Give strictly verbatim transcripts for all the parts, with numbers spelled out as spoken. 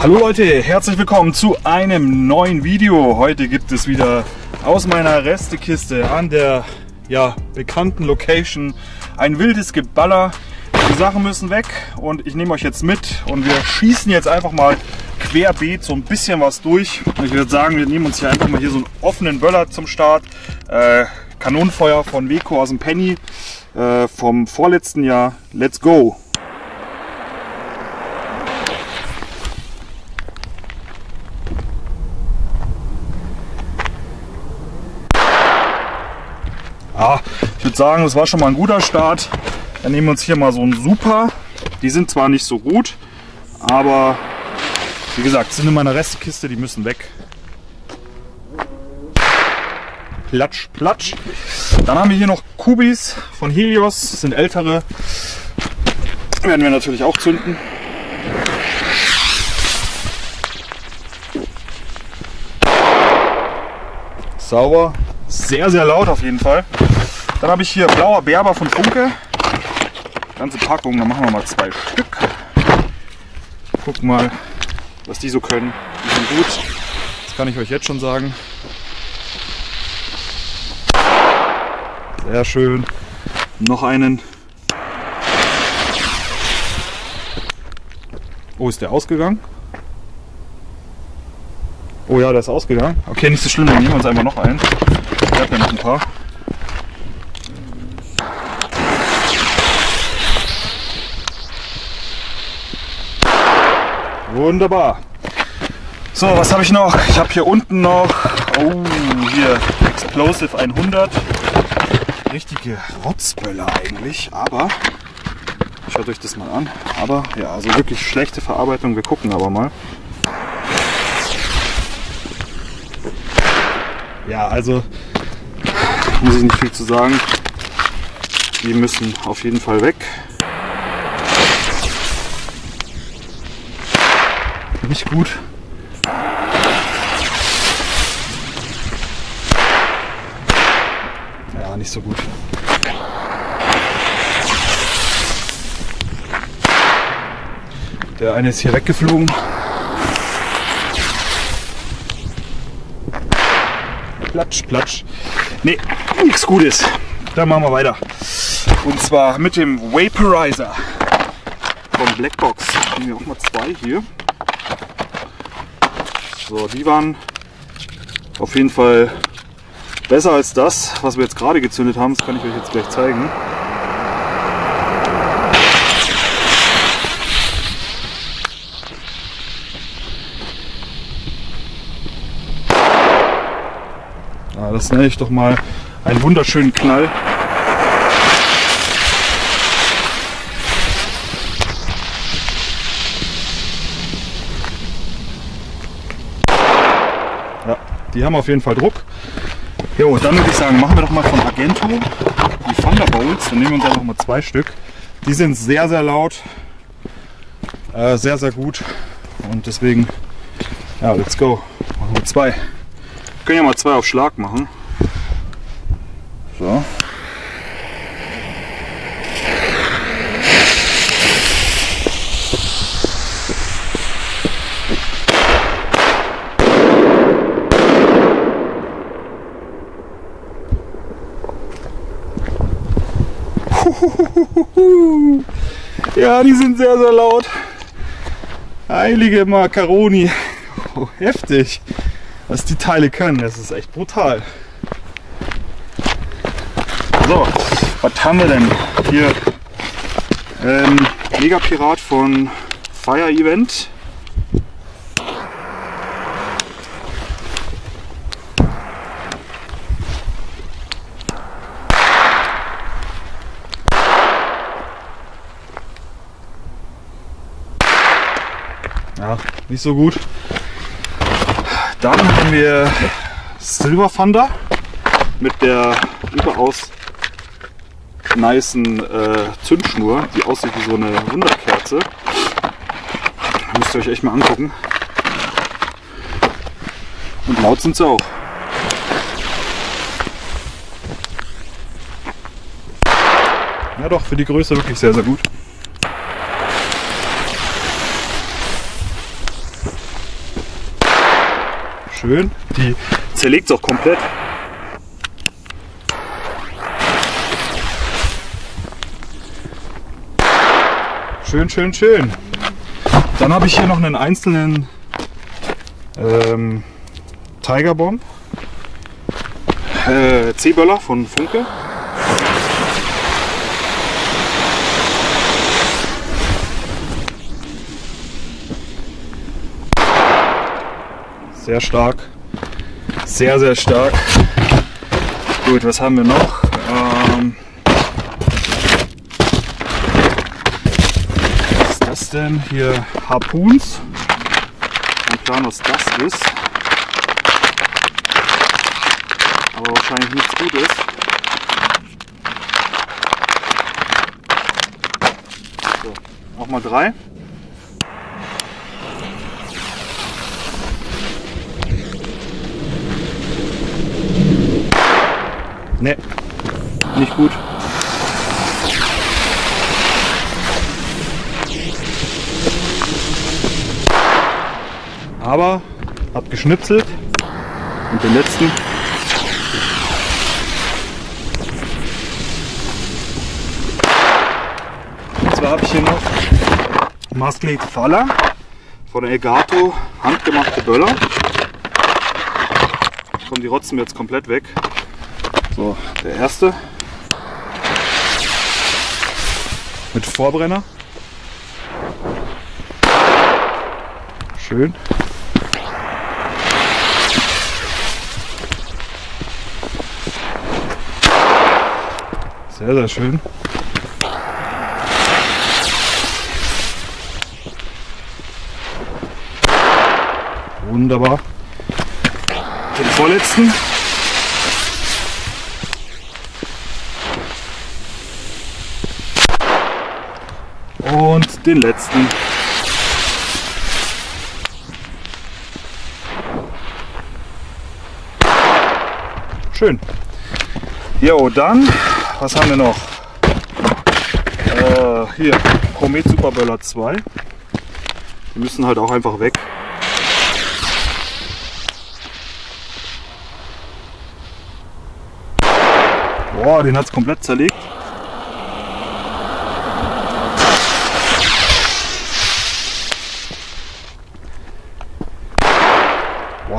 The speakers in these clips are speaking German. Hallo Leute, herzlich willkommen zu einem neuen Video. Heute gibt es wieder aus meiner Restekiste an der ja, bekannten Location ein wildes Geballer. Die Sachen müssen weg und ich nehme euch jetzt mit und wir schießen jetzt einfach mal querbeet so ein bisschen was durch. Ich würde sagen, wir nehmen uns hier einfach mal hier so einen offenen Böller zum Start. Äh, Kanonenfeuer von Weko aus dem Penny äh, vom vorletzten Jahr. Let's go! Ja, ich würde sagen, das war schon mal ein guter Start. Dann nehmen wir uns hier mal so einen Super. Die sind zwar nicht so gut, aber wie gesagt, sind in meiner Restkiste, die müssen weg. Platsch, platsch. Dann haben wir hier noch Kubis von Helios, das sind ältere. Werden wir natürlich auch zünden. Sauber. Sehr, sehr laut auf jeden Fall. Dann habe ich hier blauer Berber von Funke. Ganze Packung, dann machen wir mal zwei Stück. Guck mal, was die so können. Die sind gut. Das kann ich euch jetzt schon sagen. Sehr schön. Noch einen. Oh, ist der ausgegangen? Oh ja, der ist ausgegangen. Okay, nicht so schlimm, dann nehmen wir uns einfach noch einen. Ich habe ja noch ein paar. Wunderbar. So, was habe ich noch? Ich habe hier unten noch, oh, hier Explosive hundert. Richtige Rotzböller eigentlich, aber, schaut euch das mal an, aber ja, also wirklich schlechte Verarbeitung, wir gucken aber mal. Ja, also muss ich nicht viel zu sagen. Die müssen auf jeden Fall weg. Nicht gut. Ja, nicht so gut. Der eine ist hier weggeflogen. Platsch, platsch. Nee, nichts Gutes. Dann machen wir weiter. Und zwar mit dem Vaporizer von Blackbox. Nehmen wir auch mal zwei hier. So, die waren auf jeden Fall besser als das, was wir jetzt gerade gezündet haben. Das kann ich euch jetzt gleich zeigen. Das nenne ich doch mal einen wunderschönen Knall. Ja, die haben auf jeden Fall Druck. Jo, dann würde ich sagen, machen wir doch mal von Agento die Thunderbolts. Dann nehmen wir uns einfach mal zwei Stück. Die sind sehr, sehr laut. Äh, sehr, sehr gut. Und deswegen, ja, let's go. Machen wir zwei. Wir können ja mal zwei auf Schlag machen. So. Ja, die sind sehr, sehr laut. Heilige Macaroni. Oh, heftig. Was die Teile können, das ist echt brutal. So, was haben wir denn? Hier ähm, Megapirat von Fire Event. Ja, nicht so gut. Dann haben wir Silver Thunder mit der überaus nicen äh, Zündschnur, die aussieht wie so eine Wunderkerze. Müsst ihr euch echt mal angucken. Und laut sind sie auch. Ja doch, für die Größe wirklich sehr, sehr gut. schön. Die zerlegt es auch komplett. Schön, schön, schön. Dann habe ich hier noch einen einzelnen ähm, Tiger Bomb äh, C-Böller von Funke. Sehr stark. Sehr, sehr stark. Gut, was haben wir noch? Ähm, was ist das denn? Hier Harpoons. Kein Plan, was das ist. Aber wahrscheinlich nichts Gutes. So, auch mal drei. Ne, nicht gut. Aber hab geschnipselt und den letzten. Und zwar habe ich hier noch Masked Faller von der Elgato, handgemachte Böller. Kommen die Rotzen jetzt komplett weg. So, der erste mit Vorbrenner. Schön. Sehr, sehr schön. Wunderbar. Den vorletzten. Und den letzten. Schön. Jo, dann, was haben wir noch? Äh, hier, Komet Superböller zwei. Die müssen halt auch einfach weg. Boah, den hat es komplett zerlegt.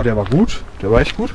Der war gut, der war echt gut.